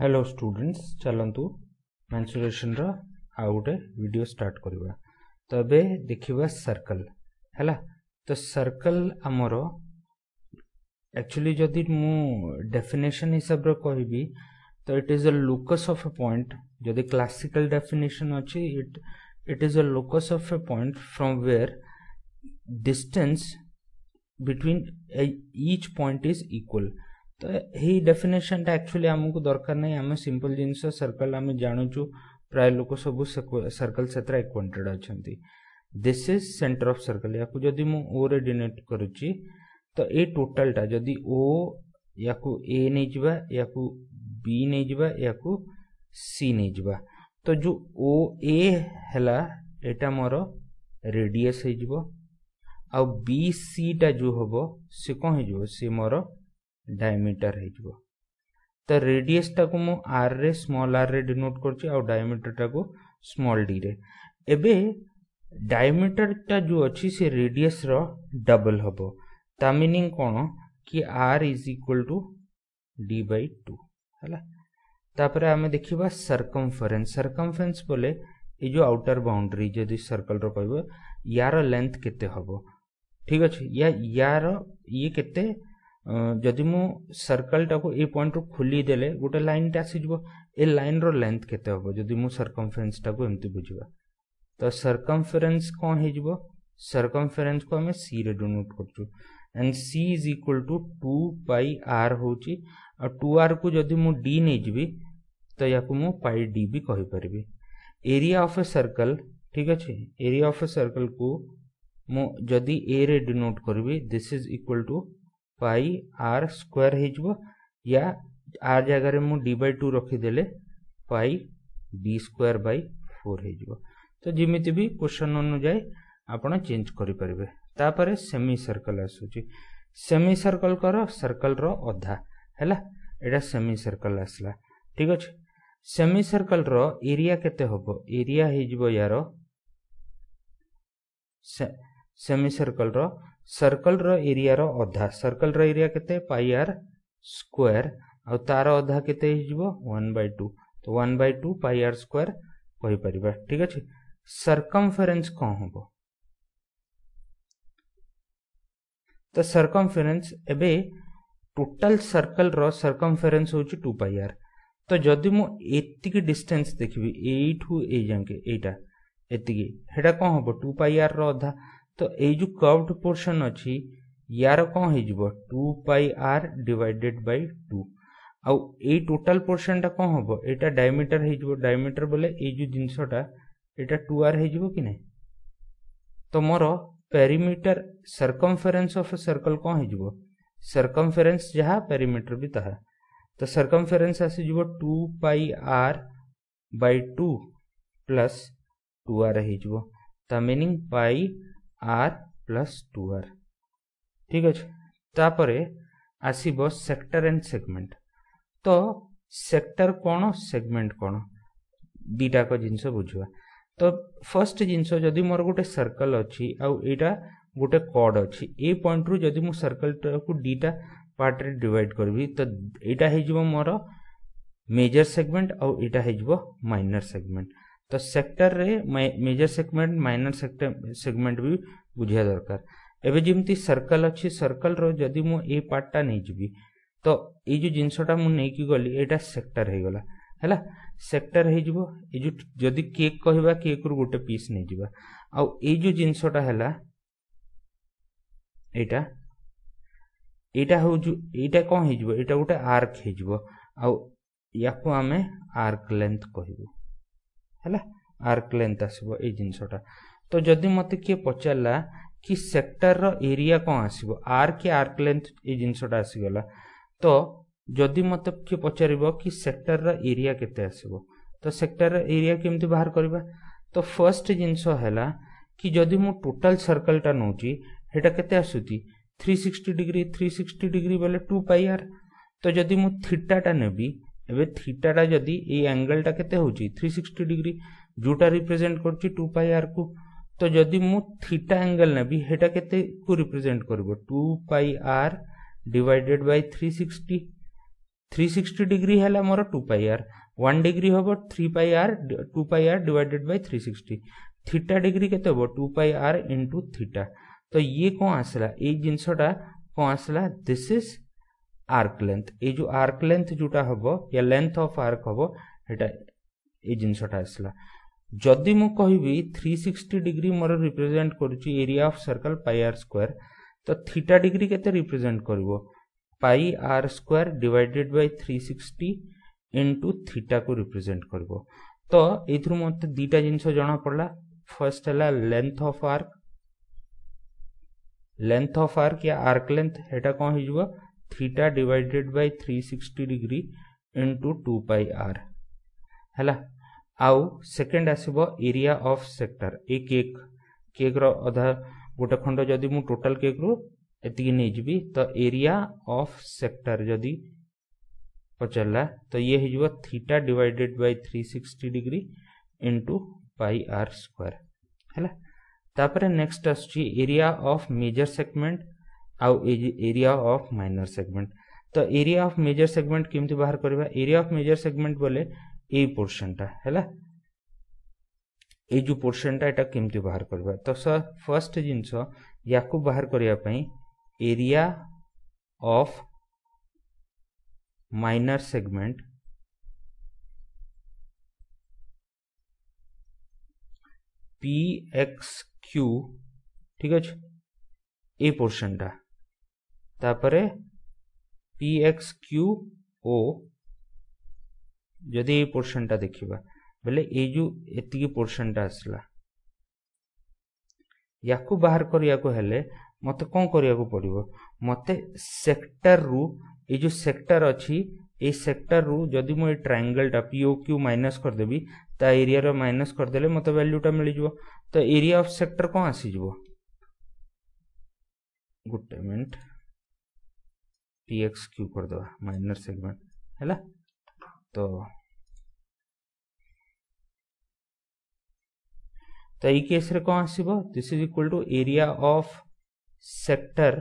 Hello students चलतु mensuration रा आ गोटे वीडियो स्टार्ट करवा तो ये देखा सर्कल है तो सर्कल आमर एक्चुअली जदि मु डेफिनेशन हिसाब रे कहबी तो it is a locus of a point जदि क्लासिकल डेफिनेशन अछि it is a locus of a point from where distance between each point is equal तो यही डेफिनेशन टा एक्चुअली आमको दरकार नहीं आम सिंपल जिनस सर्कल आम जानूचु प्राय लोक सब सर्कल से एक्वांटेड अच्छा this is centre of circle या जदि मु ओ रे डिनोट करुच्ची तो ये टोटाल टा जदि ओ या ए नहीं जावा या बी नहीं जावा या सी नहीं जावा तो जो ओ ए हैला एटा मोर रेडियस हे जिवो आ बी सी टा जो होबो से कोन हे जिवो से मोर डायमीटर हो तो रेडियस टाक मु आर रे स्मॉल आर रे डिनोट कर डायमीटर टाक स्मॉल डी रे एबे डायमीटर टा जो अच्छी से रेडियस रो डबल हम ता मीनिंग कौन कि are is equal to D by two है आम देखा सर्कमफरेन्स सर्कमफरेन्स बोले ये जो आउटर बाउंड्री जदि सर्कल रो कह यार लेंथ केते हम ठीक अच्छे या यार ये केते जदि मु सर्कल टाक ए पॉइंट रो खोली देले गोटे लाइन टा आसी जबो ए लाइन रो लेंथ केते होबो जदि मु सर्कमफरेन्स टाको एमती बुझबा तो सर्कमफरेन्स कोन हे जबो सर्कमफरेन्स को हमें सी रे डिनोट करछु and C is equal to 2 pi are होची और 2r को जदि मु d नै जबी तो याको मु पाई d भी कहि परबी एरिया ऑफ ए सर्कल ठीक अछि एरिया ऑफ ए सर्कल को मु जदि a रे डिनोट करबी this is equal to pi are square हो या आर जगह मु डी बाय टू रखीदे pi D square by four हो तो जिमिति भी क्वेश्चन अनुजाई आपड़ चेंज करेंगे तापर सेमी सर्कल आसूची सेमी सर्कल कर सर्कल रो अधा है एटा सेमी सर्कल आसला ठीक अच्छे सेमी सर्कल रो एरिया केते होबो एरिया हो यार सेमी सर्कल रो एरिया रो अधा सर्कल रो एरिया केते पाई आर स्क्वायर और तार अधा केते हिजबो 1/2 तो 1/2 पाई आर स्क्वायर कहि परिबा ठीक अछि सर्कमफरेन्स कोन होबो तो सर्कमफरेन्स एबे टोटल सर्कल रो सर्कमफरेन्स होछि 2 पाई आर तो जदि मु एतिक डिस्टेंस देखिबी एठू ए जांके एटा एतिक हेडा कोन होबो 2 पाई आर रो अधा तो ये जो कर्व्ड पोर्शन अच्छी यार कौन हो 2πr डिवाइडेड बाय 2 आउ ये टोटल पोर्शन टा कौन हम यहाँ डायमीटर हो डायमीटर बोले ये जो जिनसटा यहाँ 2r हो कि नहीं तो मोर पेरीमीटर सर्कमफेरेन्स ऑफ सर्कल कौन हो सर्कमफेरेन्स जहाँ पेरीमीटर भी ताहा तो सर्कमफेरेन्स आसी 2πr बाय 2 प्लस 2r हो meaning pi are plus 2r ठीक अच्छे तापर आसब सेक्टर एंड सेगमेंट तो सेक्टर कौन सेगमेंट कौन दीटाक जिनस बुझा तो फर्स्ट जिनस जदि मोर गोटे सर्कल अच्छी आईटा गोटे कॉर्ड अच्छी ए पॉइंट रू जदि मु सर्कल को दीटा पार्ट रे डिवाइड करी तो यहाँ हो मोर मेजर सेगमेंट आउ एटा हो माइनर सेगमेंट तो सेक्टर रे मेजर सेगमेंट माइनर सेगमेंट भी बुझा दरकार एवं जमी सर्कल अच्छी सर्कल रो जदि मु ए पार्टा नहीं जीवी तो ये जो जिनसटा मुझे गली एटा सेक्टर हो गला है सेक्टर हो जदि केक कहवा केक रु गोटे पीस नहीं जीवा आ जो जिनसटा है एटा एटा हूँ एटा कौन हो गोटे आर्क हो आम आर्क लेंथ कहू है आर्क लेंथ आसो ये जिनसटा तो जदि मत किए पचारा कि सेक्टर रो एरिया कौन आसो आर्क आर्क लेंथ ये जिनसटा आसीगला तो जदि मत किए पचार कि सेक्टर रो एरिया केते आसो तो सेक्टर रो एरिया केमती बाहर करबा तो फर्स्ट जिनस हैला कि जदि मु टोटल सर्कल टा नौची हेटा केते आसुती 360 डिग्री बोले 2πr तो जदि मु थीटा टा नेबी एबे थीटा टा जदि ये एंगल टा केते होची 360 डिग्री जोटा रिप्रेजेंट करची 2πr को तो जदि मु थीटा एंगल ने भी हेटा केते को रिप्रेजेंट करबो 2πr डिवाइडेड बाय 360 360 डिग्री है मोर 2πr 1 डिग्री हम 3πr 2πr divided by 360 theta degree के 2πr इंटू थीटा तो ये कौन आसला ये जिनसटा कौन आसला दिस इज आर्क लेंथ ये जो आर्क लेंथ जोटा हम या लेंथ ऑफ आर्क हम ये जिनसटा आसला जदि मु कहि 360 डिग्री मोर रिप्रेजेंट करूची area of circle pi are square तो थीटा डिग्री केते रिप्रेजेंट करबो pi are square divided by 360 into theta को रिप्रेजेंट करबो तो एथुर मते दीटा जिंस जाना पड़ला फर्स्ट हला लेंथ ऑफ आर्क या आर्क लेंथ हेटा कोन हिजबो theta divided by 360 degree into 2 pi are हला आउ सेकेंड आसबो एरिया ऑफ सेक्टर ए केक केक रो अधा गोटे खंड जदि मु टोटल केक रु एति नै जिवि तो एरिया ऑफ सेक्टर जदि पचला तो ये हिजबो theta divided by 360 degree into pi are square हला तापर नेक्स्ट आसची एरिया ऑफ मेजर सेगमेंट आउ एरिया ऑफ माइनर सेगमेंट तो एरिया ऑफ मेजर सेगमेंट केमथि बाहर करबा एरिया ऑफ मेजर सेगमेंट बोले ए पोर्शन टा है ला ए जो पोर्शन टा एटा केमति बाहर करबा तो सर फर्स्ट जिंस याकू बाहर करिया पई area of minor segment P X Q ठीक अछि ए पोर्शन टा तापरे पी एक्स क्यू ओ जदि ए पोर्शन टा देखिबा बेले ए जो एतिकी पोर्शन टा आसला याकू बाहर करिया को हेले मते कोन करिया को पड़िबो मते सेक्टर रु ए जो सेक्टर अछि ए सेक्टर रु जदि मो ए ट्रायंगल टा POQ माइनस कर देबी ता एरिया रो माइनस कर देले मते वैल्यू टा मिलि जबो तो एरिया ऑफ सेक्टर कोन आसी जबो गुड मिनट PXQ कर दो माइनर सेगमेंट हैला तो ई केस रे कोन आसीबो this is equal to area of sector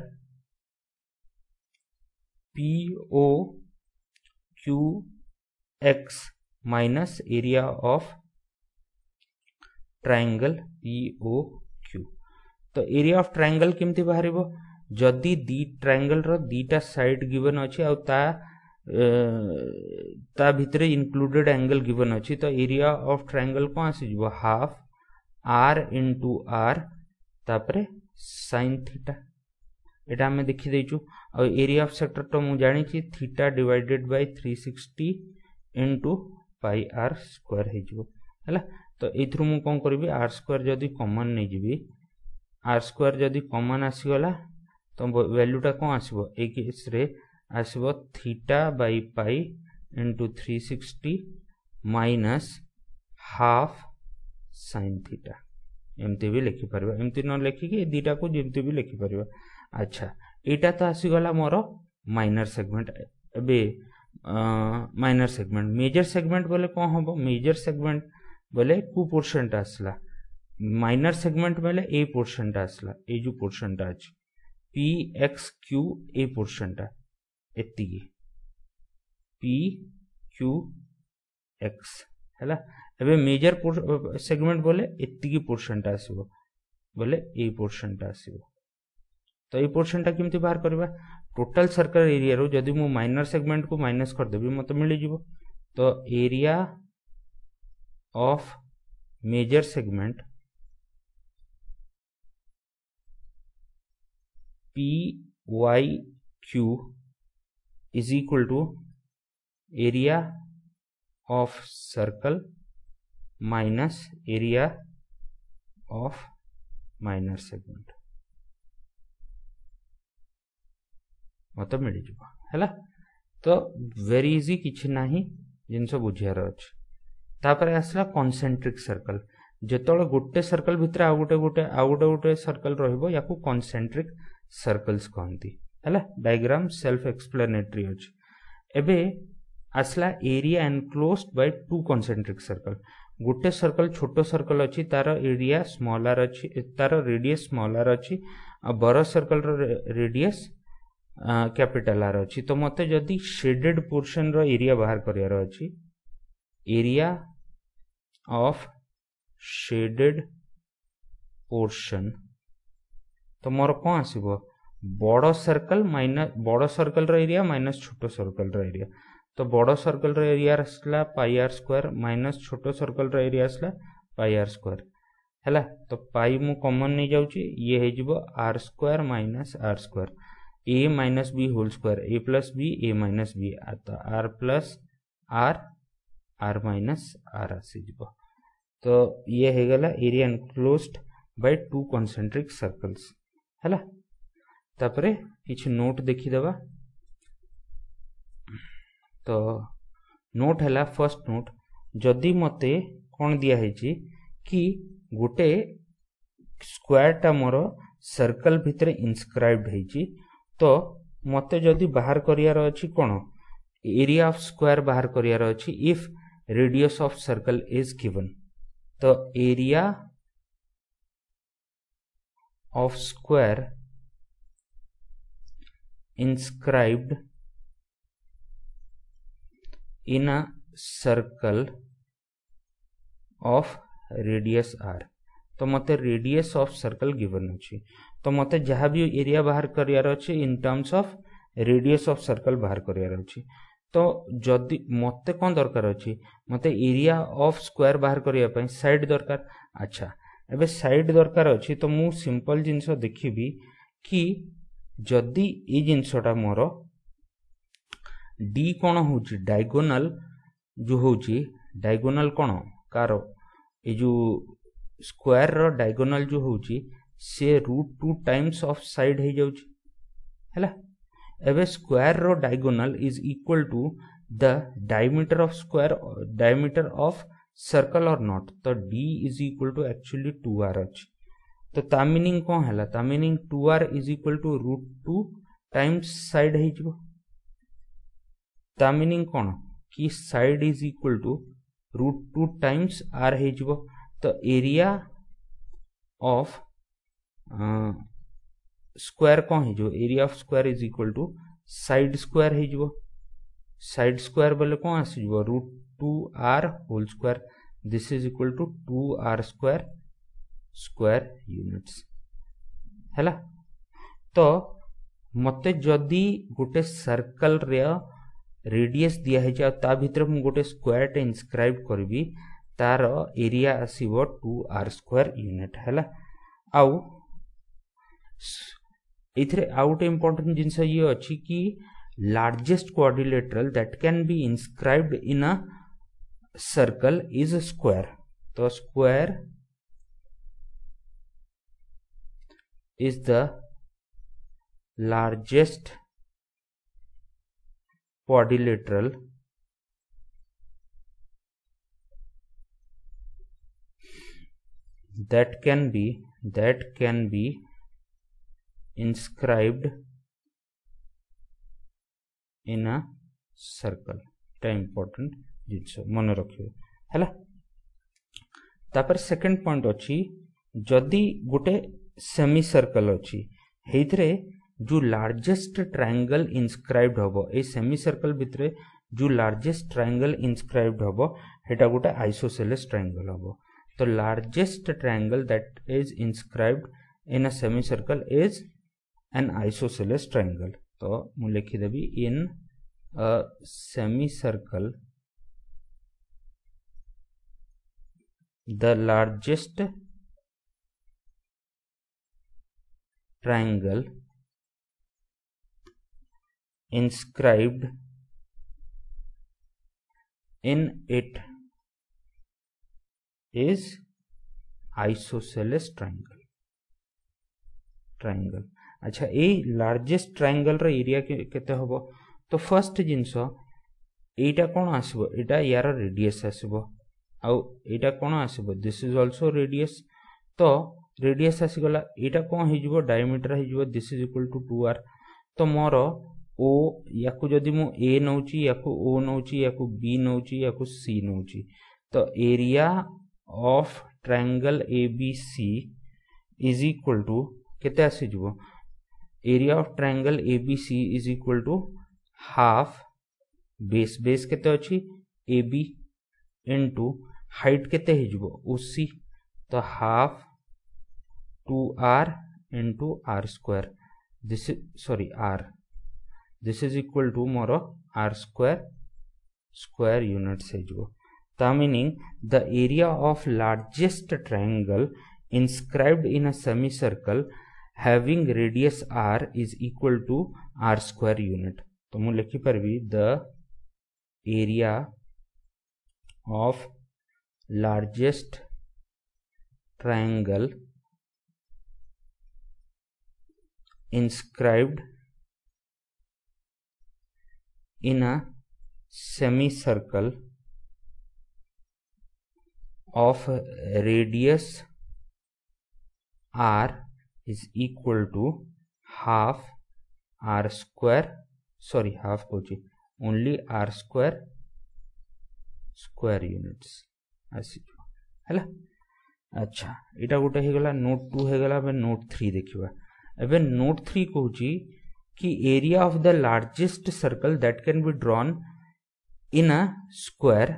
P O Q x minus area of triangle P O Q तो एरिया ऑफ ट्रायंगल केमथि बाहरिबो जदि दी ट्रायंगल रो दीटा साइड गिवन अछि आ ता ता भितरे इंक्लूडेड एंगल गिवन अछि तो एरिया ऑफ ट्रायंगल को आसी जबो हाफ आर इनटू आर तापरे साइन थीटा एटा हम देखि दैछु और एरिया ऑफ सेक्टर तो मु जानि छी theta divided by 360 into pi are square हे जबो हला तो एथुरु मु कोन करबी आर स्क्वायर जदि कॉमन नै जिवि आर स्क्वायर जदि कॉमन आसी होला तो वैल्यू टा कोन आसीबो ए केस रे आसबो theta by pi into 360 minus half sine theta एमती भी लिखि परबा एमती न लिखि कि दीटा को जेमती भी लिखि परबा अच्छा एटा तो आसी गला मोर माइनर सेगमेंट बे माइनर सेगमेंट मेजर सेगमेंट बोले कोन होबो मेजर सेगमेंट बोले कु पोर्शन टा आसला माइनर सेगमेंट बोले ए पोर्शन टा आसला ए जो पोर्शन टा अछि पी एक्स क्यू ए पोर्शन टा एति पी क्यू एक्स हैला एबे मेजर सेगमेंट बोले एति पोर्शन टा आसीबो बोले ए पोर्शन टा आसीबो तो ए पोर्शन टा केमथि बाहर करबा टोटल सर्कल एरिया रो जदि मु माइनर सेगमेंट को माइनस कर देबी मते मिलि जिवो तो area of major segment P Y Q is equal to area of circle minus area of minor segment मतलब मिल जावा हैला तो वेरी इजी किछ नाही जिनसो बुझियार अछि तापर आसला कॉन्सेंट्रिक सर्कल जेतोल गुटे सर्कल भितर आ गुटे सर्कल रहइबो याकू कॉन्सेंट्रिक सर्कल्स कहंती हला डायग्राम सेल्फ एक्सप्लेनेटरी अछि एबे असला area enclosed by two concentric circle गुटे सर्कल छोटो सर्कल अछि तार एरिया स्मॉलर अछि तार रेडियस स्मॉलर अछि आ बड़ सर्कल रो रेडियस कैपिटल आर अच्छी तो मत जदि शेडेड पोर्शन रो एरिया बाहर करियार अछि एरिया ऑफ शेडेड पोर्शन तो मोर कौन आसीबो बड़ सर्कल माइनस बड़ सर्कल रो एरिया माइनस छोटो सर्कल रो एरिया तो बड़ सर्कल रो एरिया आसला पाई आर स्क्वायर माइनस छोटो सर्कल रो एरिया आसला पाई आर स्क्वायर हैला तो पाई मु कॉमन नहीं जाउची ये हे जिवो R square minus are square A minus B whole square A plus B A minus B तो R plus are R minus are आसीजिवो तो ये हे गला area enclosed by two concentric circles हैला तापरे किछ नोट देखि देबा तो नोट हैला फर्स्ट नोट जदि मते कोन दिया हे छी कि गोटे स्क्वायर टा मोर सर्कल भितर इनस्क्राइब्ड है तो मत जदि बाहर करियार अछि कोन एरिया ऑफ स्क्वायर बाहर करियार अछि if radius of circle is given तो area of square inscribed in a circle of radius are तो मत रेडियस ऑफ सर्कल गिवन अछि तो मत जहाँ भी एरिया बाहर करियार अछि in terms of radius of circle बाहर करियार अछि तो जदि मत कोन दरकार अछि मत एरिया ऑफ स्क्वायर बाहर करिया पई साइड दरकार अच्छा एबे साइड दरकार अछि तो मु सिंपल जिंस देखिबी कि जदि ए जिंसटा मोर डी कोन होउची डायगोनल जो होउची डायगोनल कोन कारो ए जो स्क्वायर रो डायगोनल जो होउची से root two times of side है जाउची हैला एबे स्क्वायर रो diagonal is equal to the diameter of square diameter of circle or not तो D is equal to actually 2r अछि तो ता मीनिंग कोन हैला ता meaning 2r is equal to root two times side है जबो ता मीनिंग कोन कि side is equal to root two times are है जब तो एरिया ऑफ स्क्वायर कौन है जो area of square is equal to side square बोले कौन आसीजबो root two are whole square this is equal to two are square square units हैला तो मत जदि गोटे सर्कल रे रेडियस दिया है जा ता भीतर हम गोटे स्क्वायर टे इनस्क्राइब करबी तार एरिया आसीबो 2r स्क्वायर यूनिट हैला आउ इथरे आउट इंपोर्टेंट जिंस ये अछि कि largest quadrilateral that can be inscribed in a circle is a square. So square is the largest quadrilateral that can be inscribed in a circle ता important जिनस मन रखियो हैला तापर सेकंड पॉइंट अछि जदि गुटे सेमी सर्कल अछि हेथरे जो लार्जेस्ट ट्रायंगल इनस्क्राइब्ड होबो ए सेमी सर्कल भितरे जो लार्जेस्ट ट्रायंगल इनस्क्राइब्ड होबो हेटा गोटे आइसोसेलेस ट्रायंगल होबो तो largest triangle that is inscribed in a semi circle is an isosceles triangle तो मु लिखि देबी in a semi circle the largest triangle inscribed in it is isosceles triangle अच्छा ए लार्जेस्ट ट्रायंगल रो एरिया केते होबो तो फर्स्ट जिंसो एटा कोन आसीबो एटा यार रेडियस आसीबो आउ एटा कोन आसीबो दिस इज आल्सो रेडियस तो रेडियस आसी गला एटा कोन हे जिवो डायमीटर हे जिवो this is equal to 2r तो मोरो ओ याकु जदि मु ए नउची याकु ओ नउची याकु बी नउची याकु सी नउची तो area of triangle ABC is equal to केते आसी जबो area of triangle ABC is equal to half base base केते अछि एबी इनटू हाइट केते हिजबो ओसी तो half 2r into r square this sorry r this is equal to मोर r square square units हिजबो ता meaning the area of largest triangle inscribed in a semicircle having radius r is equal to r square unit तो मुझे लिखी पर भी the area of largest triangle inscribed in a semicircle of radius r is equal to half r square sorry half Kochi only r square square units ऐसी जो है ना अच्छा इटा गुटे है गला नोट 2 है गला अबे नोट 3 देखिवा अबे नोट 3 कोची कि area of the largest circle that can be drawn in a square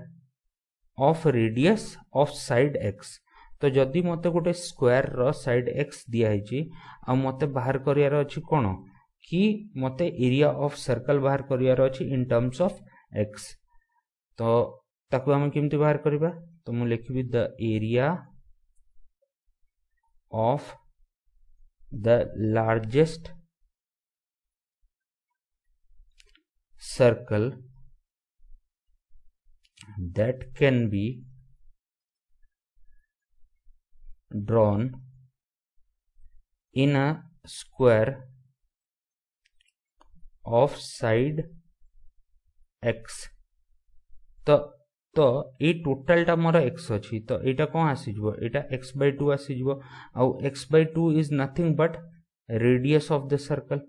of radius of side x तो जदि मते गोटे स्क्वायर रो साइड एक्स दिया हिची आ मते बाहर करियार अछि कोन कि मते एरिया ऑफ सर्कल बाहर करियार अछि इन टर्म्स ऑफ एक्स तो ताकू हम केमति बाहर करिबा तो मु लिखिबि the area of the largest circle that can be drawn in a square of side x तो ये टोटल टा मोर x अछि तो एटा कोन आसी जबो एटा x/2 आसी जबो आ x/2 is nothing but radius of the circle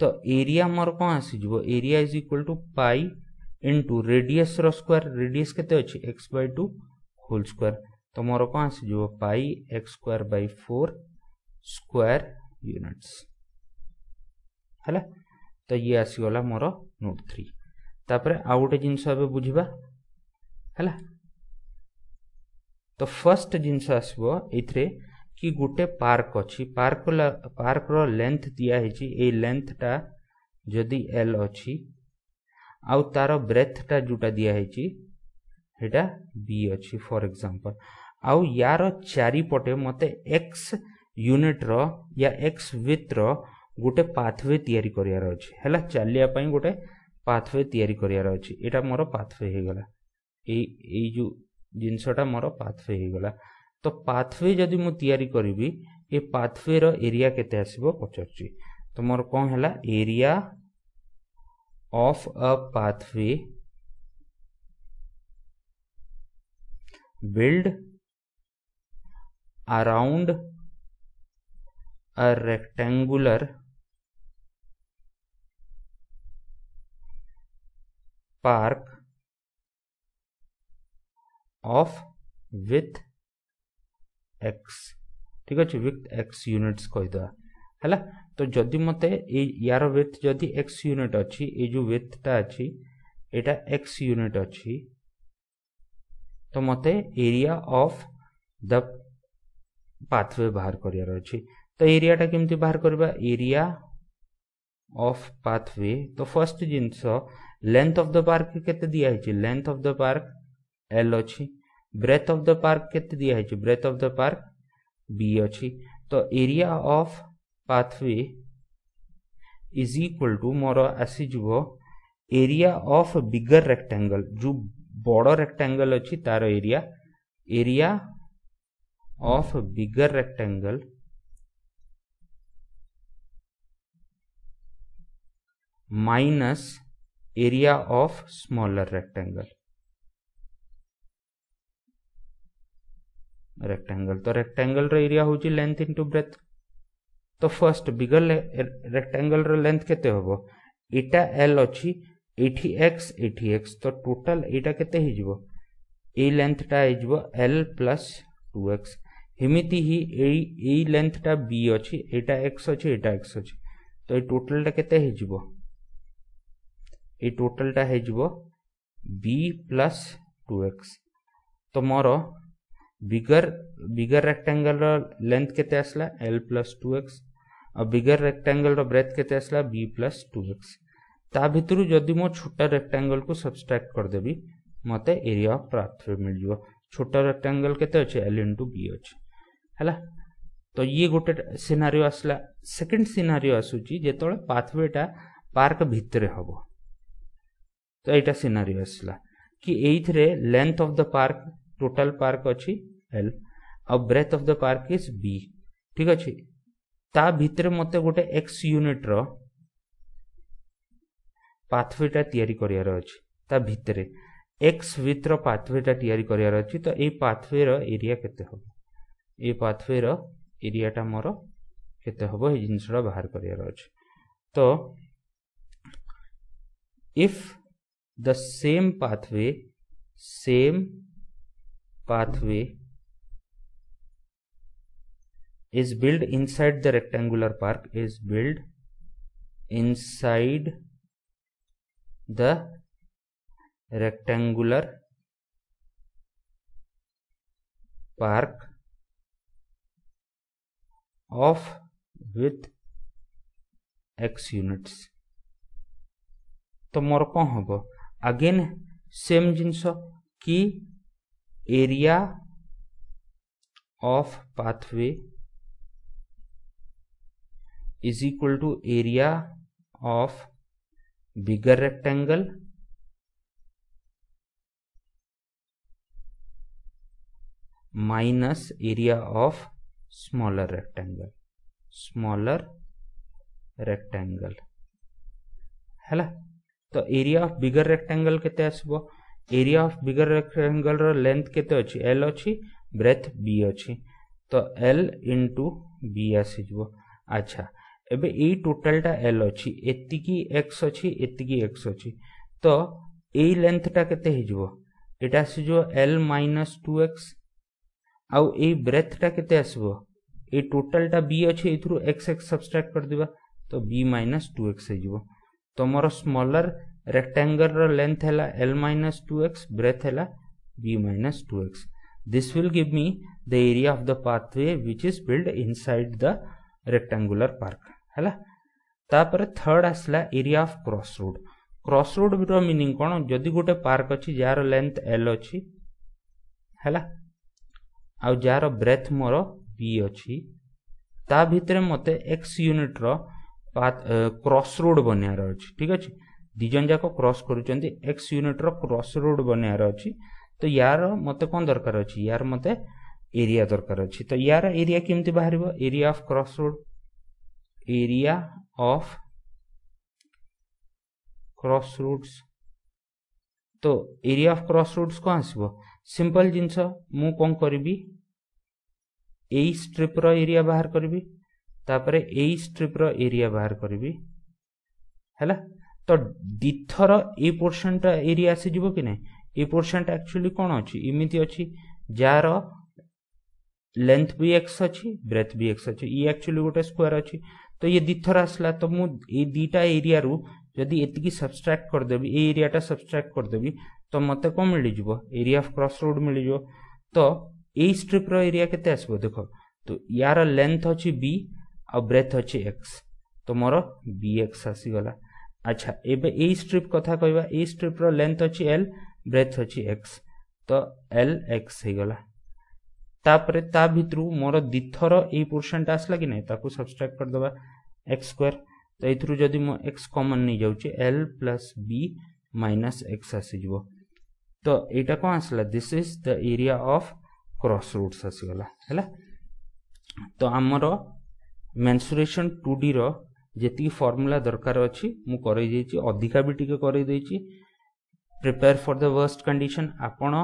तो एरिया मोर कोन आसी जबो area is equal to pi into radius रो स्क्वायर रेडियस केते अछि x/2 होल स्क्वायर तो मोर कौन सी जो pi x square by 4 square units है ना तो ये आसी वाला मोर नोट 3 तापर आउ गोटे जिंस अबे बुझिबा है ना तो फर्स्ट जिंस आसबो इथरे कि गुटे पार्क अछि पार्क रो लेंथ दिया हिची ए लेंथ टा जदी l अछि आउ तारो ब्रेथ टा जुटा दिया हिची हेटा b अछि फॉर एग्जांपल आउ यार चारि पटे मते x यूनिट रो या x with row Gute pathway तयारी करियार अछि हैला चलिया पई गुटे पाथवे तयारी करियार अछि एटा मोर पाथवे हे गला ए ए जो जिंसटा मोर पाथवे हे गला तो पाथवे जदि मु तयारी करिबी ए पाथवे रो एरिया केते आसीबो पचरछि तो मोर कोन हैला area of a pathway build around a rectangular park of width x ठीक अछि width x यूनिट्स कहि द हला तो जदि मते ए यार width जदि x यूनिट अछि ए जो width ता अछि एटा x यूनिट अछि तो मते एरिया ऑफ द पाथवे बाहर करियार अछि तो एरिया टा केमति बाहर करबा एरिया ऑफ पाथवे तो फर्स्ट जिंस लेंथ ऑफ द पार्क केते दिया हिची length of the park l अछि ब्रेथ ऑफ द पार्क केते दिया हिची breadth of the park b अछि तो area of pathway is equal to मोर आसी जबो एरिया ऑफ बिगर रेक्टेंगल जो बड़ा रेक्टेंगल अछि तार area area of bigger rectangle minus area of smaller rectangle तो रेक्टेंगल रो एरिया होची लेंथ इनटू ब्रेथ तो फर्स्ट बिगर रेक्टेंगल रो लेंथ केते होबो एटा l अछि 80x तो टोटल एटा केते हिजबो ए लेंथ टा हिजबो l + 2x हिमिति ही ए लेंथ टा b अछि एटा x अछि तो ये टोटल टा केते हे जिवो ए टोटल टा हे जिवो b प्लस 2x तो मोर बिगर रेक्टेंगल रो लेंथ केते आसला l प्लस 2x और बिगर रेक्टेंगल रो ब्रेथ केते आसला b प्लस 2x ता भितरु जदि मो छोटा रेक्टेंगल को सबट्रैक्ट कर देबी मते एरिया ऑफ ट्रायंगल मिल जिवो छोटा रेक्टेंगल केते अछि l * b अछि हला तो ये गोटे सिनारियो आसला सेकंड सिनारियो आसुची जेतळे पाथवेटा पार्क भितरे हबो तो एटा सिनारियो आसला कि एइथ रे length of the park total park अछि l और breadth of the park is b ठीक अछि ता भितरे मते गोटे x यूनिट रो पाथवेटा तयारी करियार अछि ता भितरे x वित्र पाथवेटा तयारी करियार अछि तो ए पाथवे रो एरिया केते हबो ए पाथवे रो एरिया टा मोर केते हबो ए जिंसडा बाहर करियार अछि तो if the same pathway is built inside the rectangular park is built inside the rectangular park of with x units तो मोर कौन होगा अगेन सेम जिनस की area of pathway is equal to area of bigger rectangle minus area of smaller rectangle हैला तो area of bigger rectangle केते आसबो area of bigger rectangle रो लेंथ केते अछि l अछि breadth b अछि तो l into b आसीजबो अच्छा एबे ए टोटल टा l अछि एत्ती की x अछि तो ए लेंथ टा केते हिजबो एटा सिजो l - 2x आ ए ब्रेथ टा केते आसबो ए टोटल टा b अछि इथरु x सबट्रैक्ट कर दिबा तो b - 2x हिजबो तमरो स्मॉलर रेक्टेंगल रो लेंथ हैला l - 2x ब्रेथ हैला b - 2x this will give me the area of the pathway which is build inside the rectangular park हैला तापर थर्ड आसला एरिया ऑफ क्रॉस रोड बिरो meaning कोन जदी गोटे पार्क अछि जार लेंथ l अछि हैला आ जार ब्रेथ मोर b अछि ता भितरे मते x यूनिट रो पाथ क्रॉस रोड बनियार अछि ठीक अछि दिजन जाको क्रॉस करूचंती x यूनिट रो क्रॉस रोड बनियार अछि तो यार मते कोन दरकार अछि यार मते एरिया दरकार अछि तो यार एरिया किमती बाहरिबो एरिया ऑफ क्रॉस रोड्स तो एरिया ऑफ क्रॉस रोड्स को आसीबो सिंपल जिंस मु कोन करबी एई स्ट्रिप रो एरिया बाहर करबी तापरे एई स्ट्रिप रो एरिया बाहर करबी हैला तो दिथर ए पोर्शन टा एरिया आसीजिबो कि नै ए पोर्शन टा एक्चुअली कोन अछि इमिति अछि जार लेंथ भी x अछि ब्रेथ भी x अछि ई एक्चुअली गोटे स्क्वायर अछि तो ये दिथर आसला तो मु ए दीटा एरिया रु यदि एतकी सबट्रैक्ट कर देबी ए एरिया टा सबट्रैक्ट कर देबी तो मते को मिल जिवो एरिया ऑफ क्रॉस रोड मिल जिवो तो ए स्ट्रिप रो एरिया केते आसबो देखो तो यार लेंथ अछि b और ब्रेथ अछि x तो मोर bx आसी गला अच्छा एबे ए स्ट्रिप कथा कहबा ए स्ट्रिप रो लेंथ अछि l ब्रेथ अछि x तो lx हे गला तापरे ता भितरु मोर दिथर ए पोर्शन टा आसला कि नै ताकू सबट्रैक्ट कर दबा x2 तो एथरु जदी मो x कॉमन नै जाउची l + b - x आसी जिवो तो एटा को आसला this is the area of cross routes आसी गला हैला तो हमरो मेंसुरेशन 2d रो जेती फार्मूला दरकार अछि मु करै दैछि अधिका भी टिके करै दैछि prepare for the worst condition आपण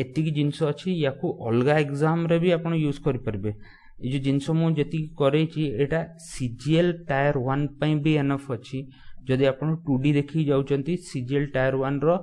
एति की जिंस अछि याकू अलगा एग्जाम रे भी आपण यूज करि परबे ए जो जिंस मो जेति करै छी एटा सीजीएल टायर 1 पई भी एनफ अछि जदि आपण 2d देखि जाउचंती सीजीएल टायर 1 रो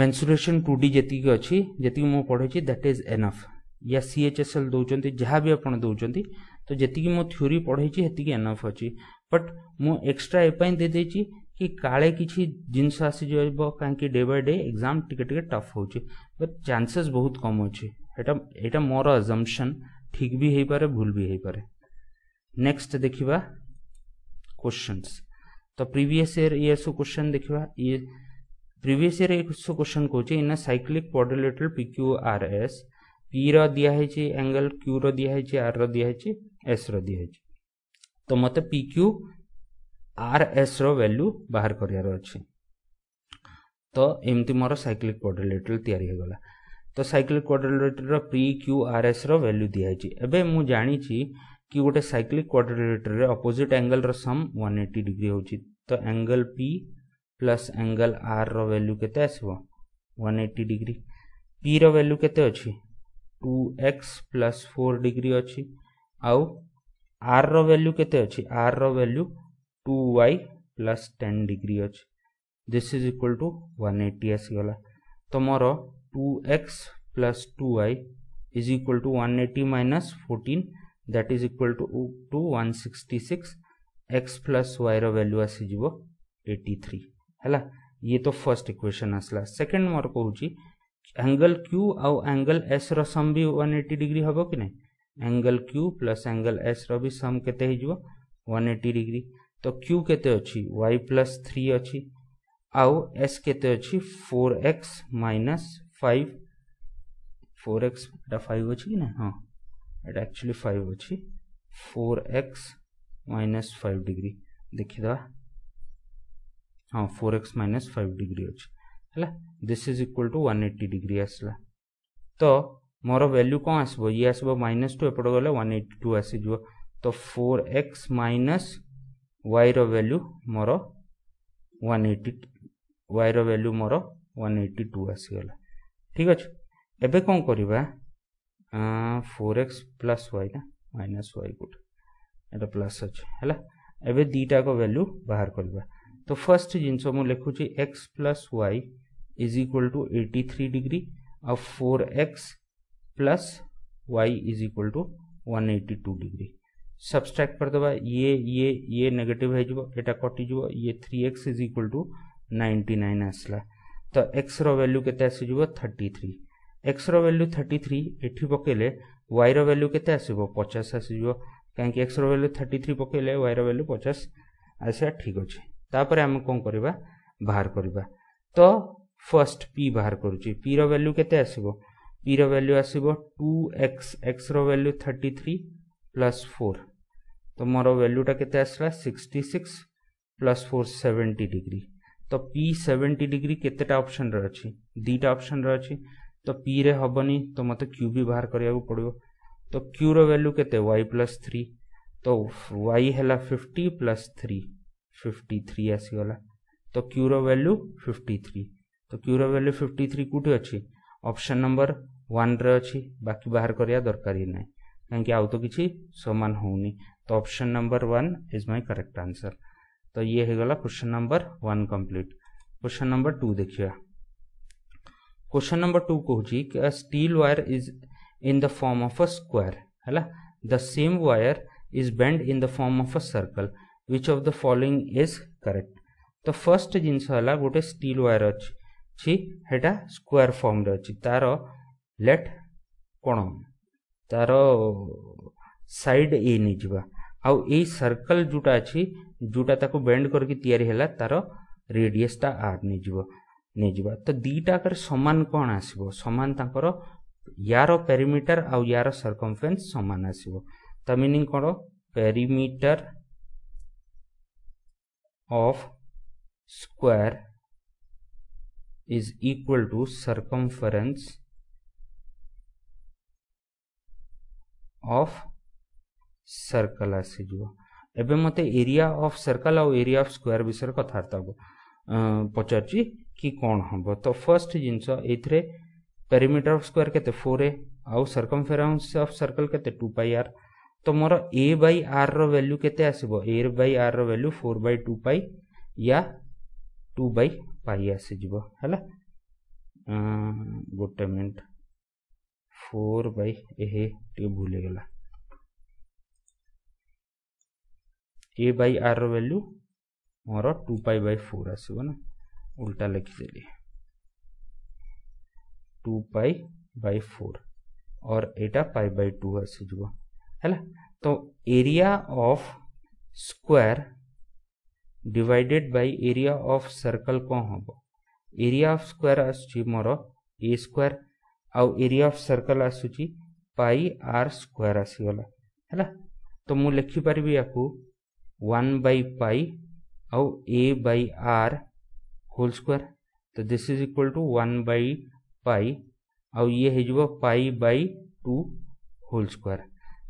मेंसुरेशन 2d जेति के अछि जेति मो पढै छी दैट इज एनफ या सीएचएसएल दोउचंती जहा भी आपण दोउचंती तो जेति की मो थ्योरी पढै छी हेति की एनफ अछि बट मु एक्सट्रा एपाई दे देछि कि काले किछि जिंस आसी जइबो कांकी डे बाय डे एग्जाम टिके टिके टफ होछि बट चांसेस बहुत कम अछि एटा एटा मोर अजम्पशन ठीक भी हे पारे भूल भी हे पारे। नेक्स्ट देखिबा क्वेश्चंस तो प्रीवियस ईयर सो क्वेश्चन देखिबा ये प्रीवियस ईयर सो क्वेश्चन कोछि in cyclic quadrilateral PQRS P रो दिया है छि एंगल क्यू रो दिया है छि आर रो दिया है छि एस रो दिया है छि तो मते PQRS रो वैल्यू बाहर करिया रो अछि तो एमती मोर साइक्लिक क्वाड्रिलेटरल तयारी हो गला तो साइक्लिक क्वाड्रिलेटरल रो PQRS रो वैल्यू दिया है छि एबे मु जानि छि कि गोटे साइक्लिक क्वाड्रिलेटरल रे ऑपोजिट एंगल रो सम 180 डिग्री होछि तो angle P plus angle R रो वैल्यू केते आसीबो 180 डिग्री P रो वैल्यू केते अछि 2x प्लस 4 डिग्री अच्छी आउ r रो वैल्यू केते अच्छी r रो वैल्यू 2y प्लस 10 डिग्री अच्छी दिस इज इक्वल टू 180 आसी गला तो मोर 2x plus 2y is equal to 180 minus 14 that is equal to 166 x plus y रो वैल्यू आसी जीवो 83 हैला ये तो फर्स्ट इक्वेशन आसला। सेकंड मोर कहूची एंगल Q और एंगल S रो सम भी 180 डिग्री हबो कि नै angle Q plus angle S रो भी सम केते हे जीवो 180 डिग्री तो Q केते अछि y प्लस 3 अछि आउ S केते अछि 4x माइनस 5 4x डा 5 अछि कि नै हां एटा एक्चुअली 5 अछि 4x माइनस 5 डिग्री देखिदा हां 4x माइनस 5 डिग्री अछि हैला this is equal to 180 degree आसला तो मोर वैल्यू कोन आसबो ये आसबो -2 एपड गले 182 आसी जो तो 4x - y रो वैल्यू मोर 180 y रो वैल्यू मोर 182 आसी गला ठीक अछि। एबे कोन करबा 4x + y ना - y गुड एटा प्लस अछि हैला एबे दीटा को वैल्यू बाहर करबा तो फर्स्ट जिनसो मु लिखुची x plus y is equal to 83 degree और 4x plus y is equal to 182 degree subtract कर दबा ये ये ये नेगेटिव है जो एटा कटि जो ये 3x is equal to 99 आसला तो x रो वैल्यू केते आसीबो 33 x रो वैल्यू 33 एठी पकेले y रो वैल्यू केते आसीबो 50 आसीबो काहे कि x रो वैल्यू 33 पकेले y रो वैल्यू 50 आसा ठीक अछि तापर हम कोन करबा बाहर करबा तो फर्स्ट p बाहर करूची p रो वैल्यू केते आसीबो p रो वैल्यू आसीबो 2x x रो वैल्यू 33 प्लस 4 तो मोर वैल्यू टा केते आसला 66 प्लस 4 70 डिग्री तो p 70 डिग्री केतेटा ऑप्शन र अछि दीटा ऑप्शन र अछि तो p रे हबनी तो मते q भी बाहर करियाबो पड़बो तो q रो वैल्यू केते y प्लस 3 तो y हैला 50 प्लस 3 53 आसी गला तो q रो वैल्यू 53 तो q रो वैल्यू 53 कुठे अछि ऑप्शन नंबर 1 रे अछि बाकी बाहर करिया दरकार ही नै काहेकि आउ तो किछि समान होउनी तो option number 1 is my correct answer. तो ये हे गला question number 1 complete. Question number 2 देखिया क्वेश्चन नंबर 2 कहूची कि steel wire is in the form of a square हैला the same wire is bend in the form of a circle which of the following is correct तो first जिंस हला गोटे steel wire अछि हेटा square form रे अछि तारो late कोण तारो side ए नि जिवा आ ए सर्कल जुटा अछि जुटा ताको बेंड करके तयारी हला तारो रेडियस ता r नि जिवा तो दीटा कर समान कोण आसीबो समान ताकर यारो पेरिमीटर आ यारो सरकमफेरेंस समान आसीबो त मीनिंग कोण perimeter of square is equal to circumference of circle आसी जो एबे मते एरिया ऑफ सर्कल और एरिया ऑफ स्क्वायर बिसर कथार्ता को पचारची कि कोण हबो तो फर्स्ट जिंस एथरे पेरिमीटर ऑफ स्क्वायर केते 4a और सरकमफेरेंस ऑफ सर्कल केते 2πr तो मोर a बाय r रो वैल्यू केते आसीबो a बाय r रो वैल्यू 4/2 पाई या 2/π आसी जिवो हैला गुड मिनट 4 बाय ए टी भूले गेला ए बाई आर वैल्यू मोर 2π/4 आसीबो ना उल्टा लिखिदेली 2π/4 और एटा π/2 आसीबो हैला। तो area of square divided by area of circle कौन होबो, एरिया ऑफ स्क्वायर आसी मोर ए स्क्वायर आउ एरिया ऑफ सर्कल आसुची पाई आर स्क्वायर आसीगला हैला। तो मु लिखि परबी याकू 1/π आउ a/r होल स्क्वायर। तो दिस इज इक्वल टू 1/π आउ ये हे जबो π/2 होल स्क्वायर।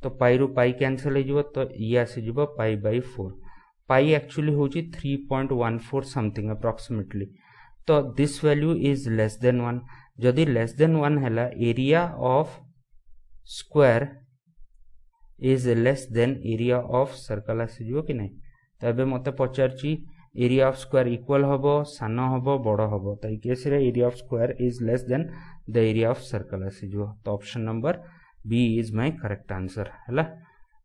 तो पाई रो पाई कैंसिल हे जबो तो ये आसी जबो π/4। पाई एक्चुअली होची 3.14 समथिंग अप्रोक्सीमेटली। तो this value is less than 1, जदि लेस देन 1 हैला area of square is less than area of circle आसीजो कि नहीं। तो एबे मते पचारची एरिया ऑफ स्क्वायर इक्वल होबो सान होबो बड़ होबो, तो केस रे area of square is less than the area of circle आसीजो। तो option number B is my correct answer हैला।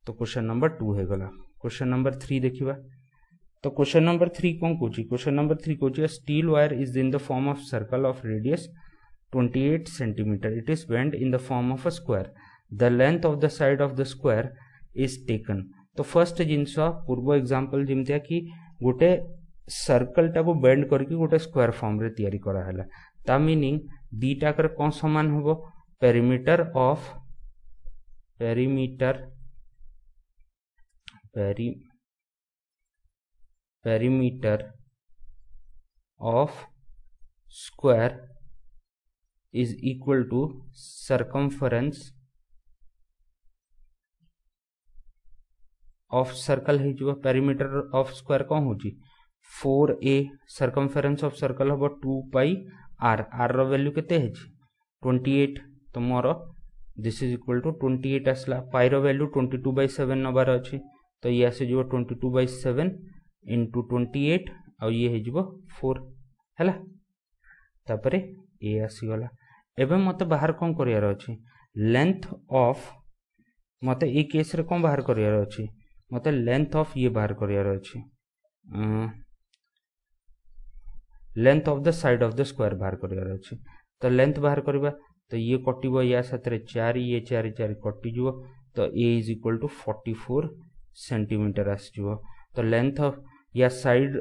तो क्वेश्चन नंबर 2 हे गला। क्वेश्चन नंबर 3 देखिबा। तो क्वेश्चन नंबर 3 कोन कोची, क्वेश्चन नंबर 3 कोची steel wire is in the form of circle of radius 28 centimeter. It is bent in the form of a square. The length of the side of the square is taken. तो first जिनसा पूर्व example जिमतिया कि गोटे circle टा को bend करके गोटे square form रे तयारी करा हला, ता मीनिंग बीटा कर कोन समान होबो perimeter of square is equal to circumference of circle है जो perimeter of square कौन हो जी 4a, circumference of circle हो 2πr, r रो वैल्यू केते है जी 28। तो मोर this is equal to 28 असला पाई रो वैल्यू 22/7 नबार अछि, तो ये आसे जो 22/7 into 28 और ये है जो 4 हैला। तापरे ए आसी गला। एबे मते बाहर कोन करियार अछि लेंथ ऑफ, मते ए केस रे कोन बाहर करियार अछि, मते लेंथ ऑफ ये बाहर करियार अछि, length of the side of the square बाहर करियार अछि। तो लेंथ बाहर करबा तो ये कटिबो या साथरे 4 ये 4 4 कटि जुओ, तो a is equal to 44 centimetre आसी जुओ। तो लेंथ ऑफ या side,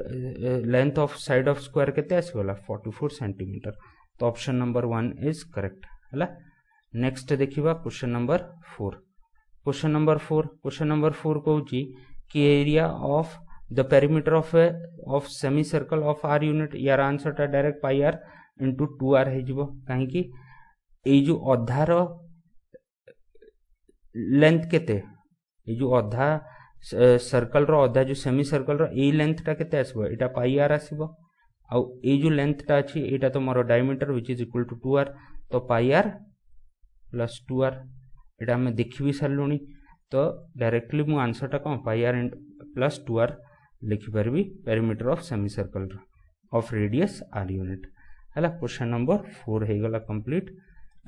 length of side of square केते आसी गला 44 सेंटीमीटर। तो ऑप्शन नंबर 1 इज करेक्ट हैला। नेक्स्ट देखिबा क्वेश्चन नंबर 4। क्वेश्चन नंबर 4 कहूची कि area of the perimeter of semi circle of r unit. यार आंसर टा direct pi r into 2r हे जिवो, काहे कि ए जो अधार लेंथ केते, ए जो अधा सर्कल रो अधा जो सेमी सर्कल रो ए लेंथ टा केते आसीबो, एटा पाई r आसीबो आ ए जो लेंथ टा अछि एटा तो मोर diameter which is equal to 2r। तो पाई r प्लस 2r एटा हम देखि भी सारलुनी, तो डायरेक्टली मु आंसर टा कोन पाई r प्लस 2r लिखि परबी perimeter of semi circle of radius r unit हैला। क्वेश्चन नंबर 4 हे गला कंप्लीट।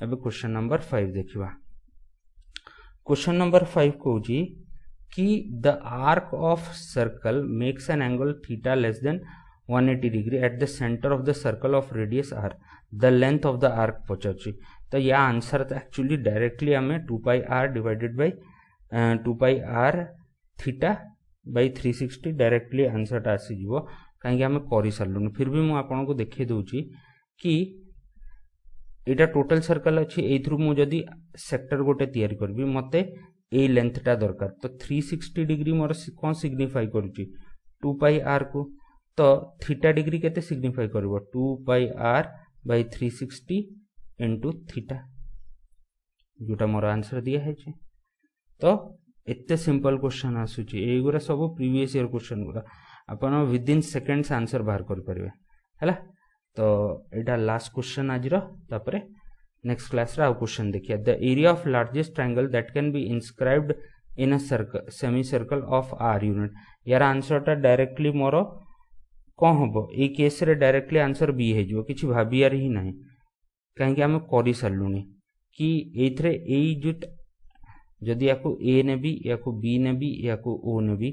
अब क्वेश्चन नंबर 5 देखिबा। क्वेश्चन नंबर 5 कोजी कि the arc of circle makes an angle theta less than 180 degree at the centre of the circle of radius r, the length of the arc पचोची। तो या answer तो actually directly हमें 2πr divided by 2πr theta by 360 directly answer टा आसी जीवो, काहे कि हमें करि सल्लुन। फिर भी मु आपन को देखि दोची कि एटा टोटल सर्कल अछि, एई थ्रू मु जदी सेक्टर गोटे तयारी करबी मते ए लेंथ टा दरकार। तो 360 डिग्री मोर कोन सिग्निफाई करूची 2πr को, तो थीटा डिग्री केते सिग्निफाई करबो 2πr/360 इनटू थीटा, जोटा मोर आंसर दिया है जे। तो एत्ते सिंपल क्वेश्चन आसु जे, एगुरा सब प्रीवियस ईयर क्वेश्चन गुरा आपण विद इन सेकंड्स आंसर बाहर कर परबे हैला। तो एटा लास्ट क्वेश्चन आज रो, तापरे नेक्स्ट क्लास रा क्वेश्चन देखिया। The area of largest triangle that can be inscribed in a circle semi circle of r unit. यार आंसर टा डायरेक्टली मोर कौन होबो, ए केस रे डायरेक्टली आंसर बी हे जो, किछि भाबियार ही नाही, काहे कि हम करि सल्लुनी कि एथरे एई जुट जदी याको ए नेबी याको बी नेबी याको ओ नेबी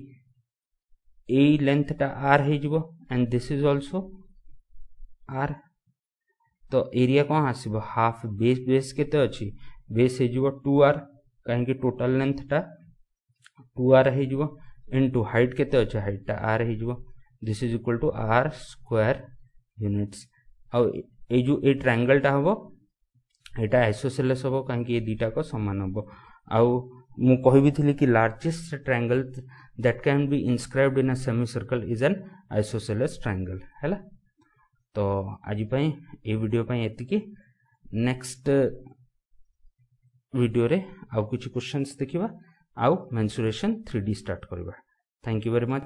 एई लेंथ टा आर हो and this is also are तो एरिया कौन आसीबो हाफ बेस बेस केते अछि बेस हो 2r काहे कि टोटल लेंथ टा 2r हो इनटू हाइट केते अछि हाइट टा r हो this is equal to r square units आ ए जो ए ट्रायंगल टा हो एटा आइसोसेलेस हो काहे कि ए दीटा को समान हो आ मु कहि बिथिली कि largest triangle that can be inscribed in a semi circle is an isosceles triangle हैला। तो आज वीडियो पे ये नेक्स्ट वीडियो रे आउ कुछ क्वेश्चंस देखा आउ मेंसुरेशन 3D स्टार्ट करवा। Thank you very much.